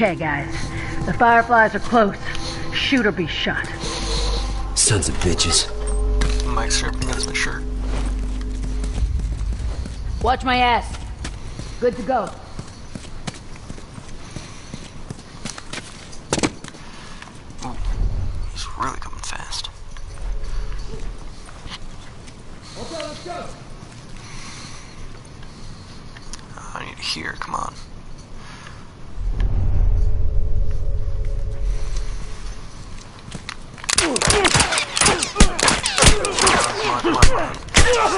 Okay, guys. The Fireflies are close. Shoot or be shot. Sons of bitches. Mike's stripping out my shirt. Watch my ass. Good to go. Ooh, he's really coming fast. Okay, let's go. Oh, I need to hear. Come on.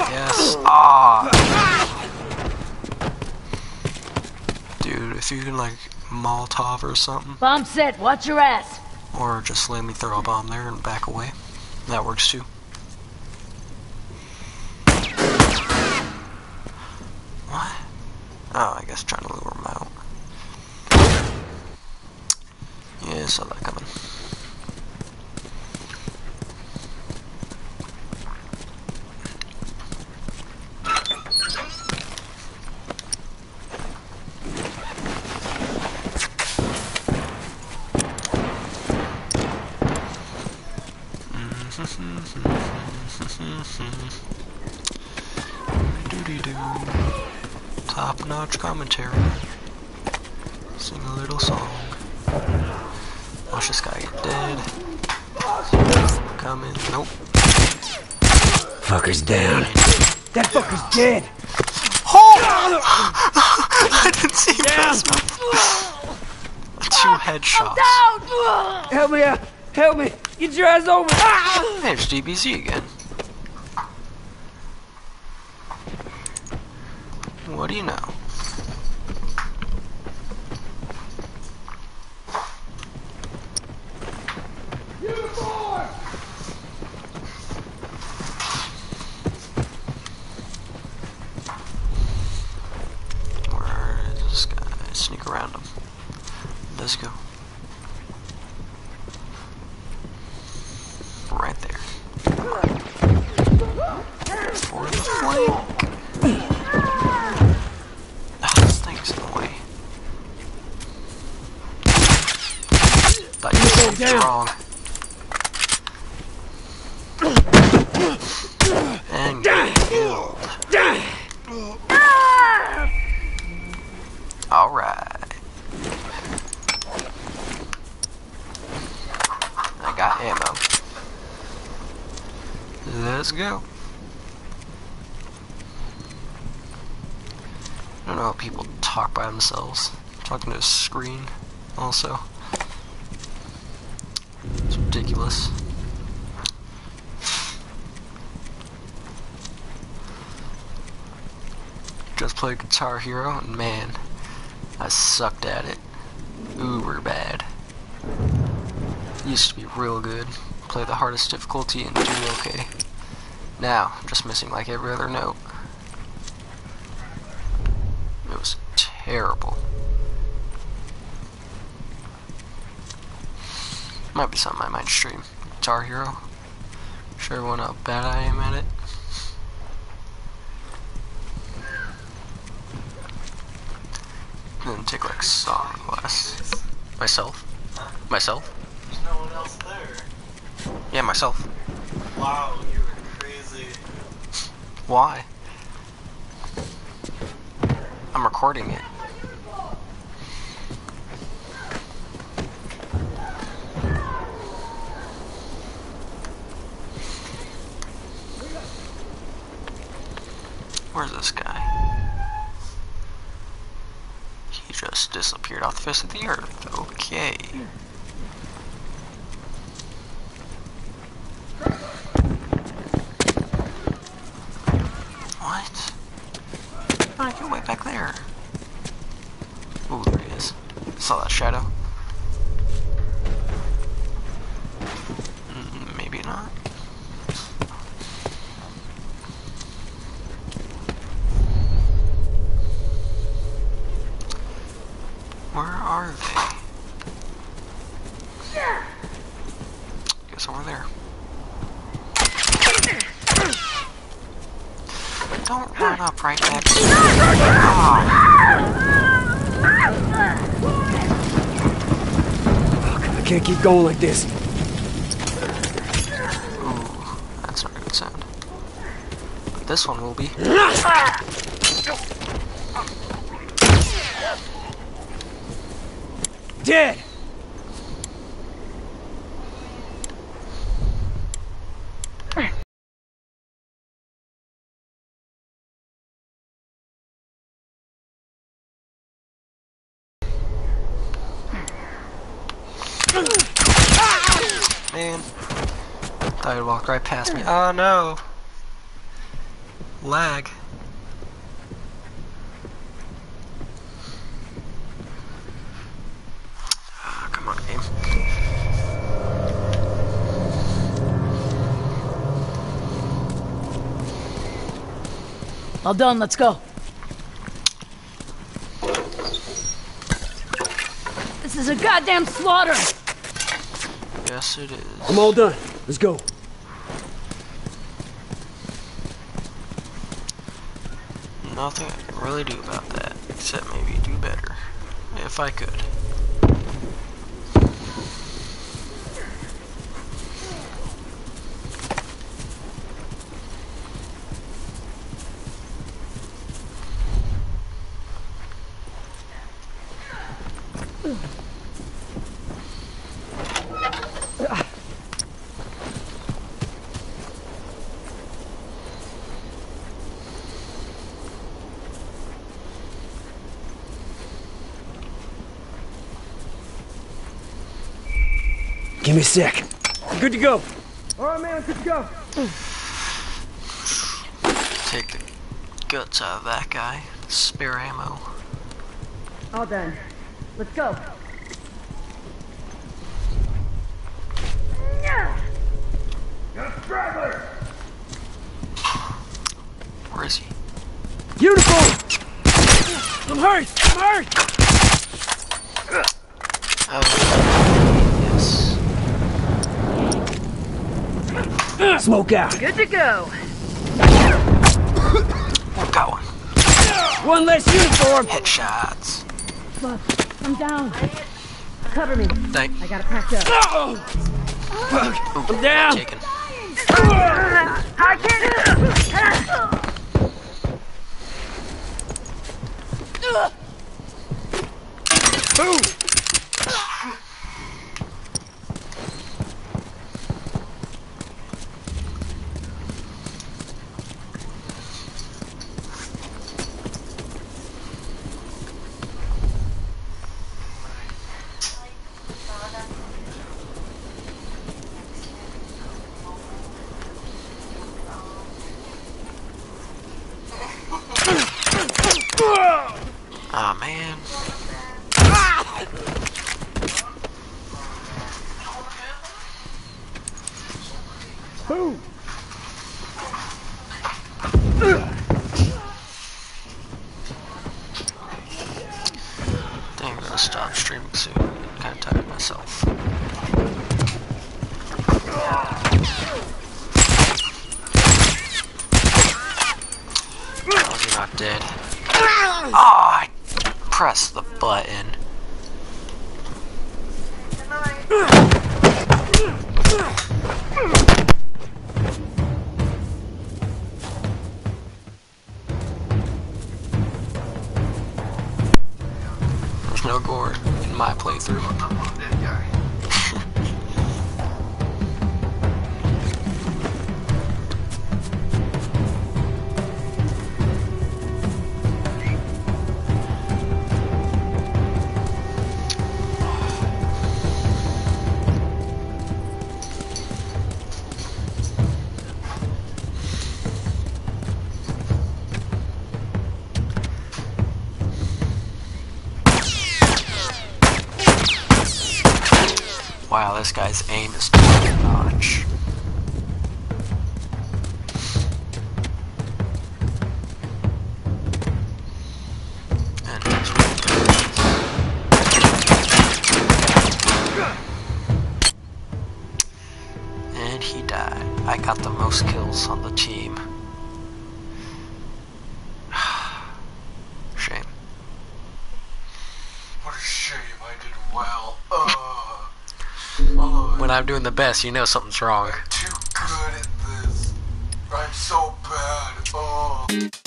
Yes. Dude, if you can like Molotov or something. Bomb set, watch your ass. Or just let me throw a bomb there and back away. That works too. What? Oh, I guess trying to lure him out. Yeah, saw that coming. Top-notch commentary. Sing a little song. Watch this guy get dead. Coming. Nope. Fucker's down. That fucker's dead. Oh! I didn't see him pass me. Two headshots. I'm down. Help me out. Help me. Get your ass over. There's DBZ again. What do you know? Uniform! Where is this guy? Sneak around him. Let's go. Right there. For the flame. Wrong. And get killed. Alright. I got ammo. Let's go. I don't know how people talk by themselves. Talking to a screen also. Ridiculous. Just played Guitar Hero and man, I sucked at it. Uber bad. Used to be real good. Play the hardest difficulty and do okay. Now, just missing like every other note. It was terrible. Might be something I might stream. Guitar Hero. Show everyone how bad I am at it. And then take like song class. Myself. Huh? Myself? There's no one else there. Yeah, myself. Wow, you were crazy. Why? I'm recording it. Where's this guy? He just disappeared off the face of the earth. Okay. it's over there. Don't run up right back. Oh. I can't keep going like this. Ooh, that's not a good sound. But this one will be. Dead! Man, thought he'd walk right past me. Oh no! Lag. Oh, come on, game. All done, let's go. This is a goddamn slaughter! Yes, it is. I'm all done. Let's go. Nothing I can really do about that, except maybe do better. If I could. Give me a sec. Good to go. All right, man, good to go. Take the guts out of that guy. Spare ammo. All done. Let's go. Got a straggler. Where is he? Beautiful. I'm hurt. I'm hurt. Oh. Yes. Smoke out. Good to go. Got one. One less uniform. Headshots. Look, I'm down. Cover me. Thanks. I gotta pack up. Oh. I'm down. Taken. I can't do it. Boom. There's no gore in my playthrough. Wow, this guy's aim is top-notch. And that's what it is. had the most kills on the team. Shame. What a shame, I did well. When I'm doing the best, you know something's wrong. I'm too good at this. I'm so bad.